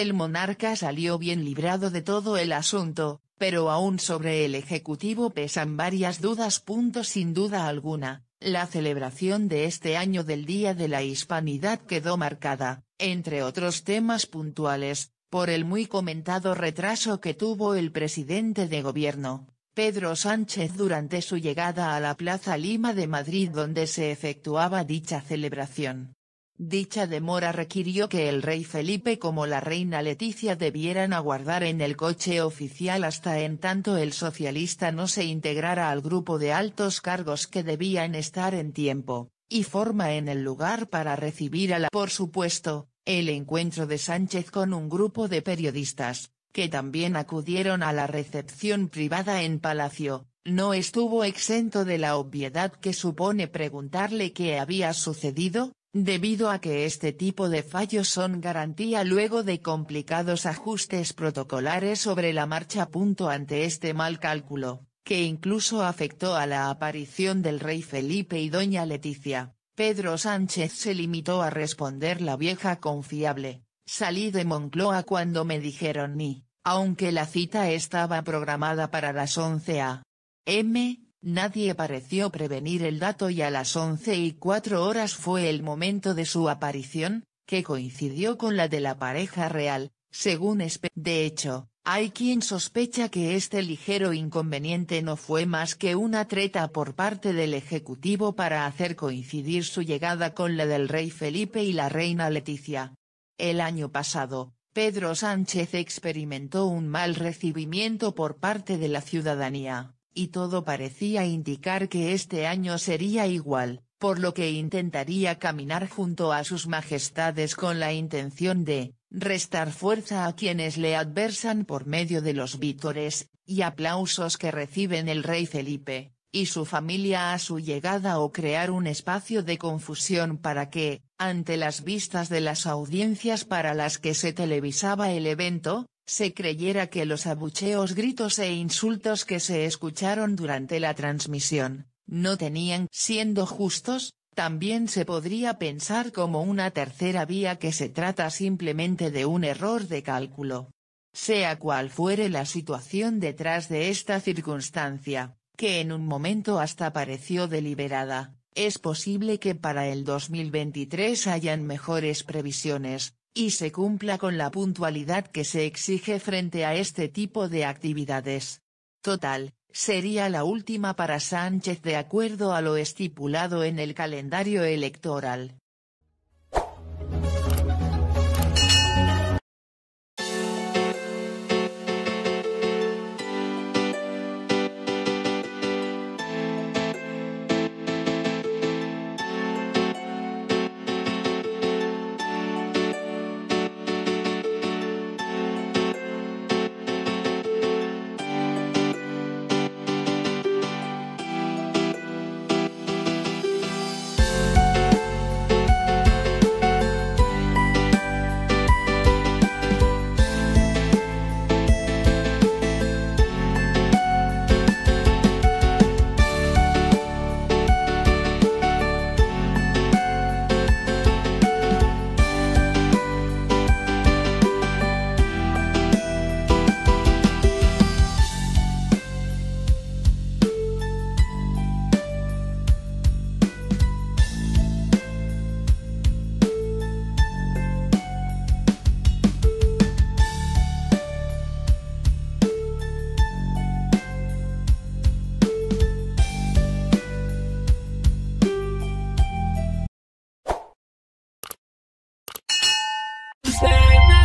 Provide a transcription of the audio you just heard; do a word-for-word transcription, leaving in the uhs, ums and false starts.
El monarca salió bien librado de todo el asunto, pero aún sobre el Ejecutivo pesan varias dudas. Sin duda alguna, la celebración de este año del Día de la Hispanidad quedó marcada, entre otros temas puntuales, por el muy comentado retraso que tuvo el presidente de gobierno, Pedro Sánchez, durante su llegada a la Plaza Lima de Madrid, donde se efectuaba dicha celebración. Dicha demora requirió que el rey Felipe como la reina Letizia debieran aguardar en el coche oficial hasta en tanto el socialista no se integrara al grupo de altos cargos que debían estar en tiempo y forma en el lugar para recibir a la... Por supuesto, el encuentro de Sánchez con un grupo de periodistas, que también acudieron a la recepción privada en Palacio, no estuvo exento de la obviedad que supone preguntarle qué había sucedido, debido a que este tipo de fallos son garantía luego de complicados ajustes protocolares sobre la marcha. Ante este mal cálculo, que incluso afectó a la aparición del rey Felipe y doña Letizia, Pedro Sánchez se limitó a responder la vieja confiable: salí de Moncloa cuando me dijeron ni, aunque la cita estaba programada para las once a eme, nadie pareció prevenir el dato y a las once y cuatro horas fue el momento de su aparición, que coincidió con la de la pareja real, según espe- De hecho, hay quien sospecha que este ligero inconveniente no fue más que una treta por parte del Ejecutivo para hacer coincidir su llegada con la del rey Felipe y la reina Letizia. El año pasado, Pedro Sánchez experimentó un mal recibimiento por parte de la ciudadanía, y todo parecía indicar que este año sería igual, por lo que intentaría caminar junto a sus majestades con la intención de restar fuerza a quienes le adversan por medio de los vítores y aplausos que reciben el rey Felipe y su familia a su llegada, o crear un espacio de confusión para que, ante las vistas de las audiencias para las que se televisaba el evento, se creyera que los abucheos, gritos e insultos que se escucharon durante la transmisión no tenían. Siendo justos, también se podría pensar como una tercera vía que se trata simplemente de un error de cálculo. Sea cual fuere la situación detrás de esta circunstancia, que en un momento hasta pareció deliberada, es posible que para el dos mil veintitrés hayan mejores previsiones y se cumpla con la puntualidad que se exige frente a este tipo de actividades. Total, sería la última para Sánchez de acuerdo a lo estipulado en el calendario electoral. Stand up.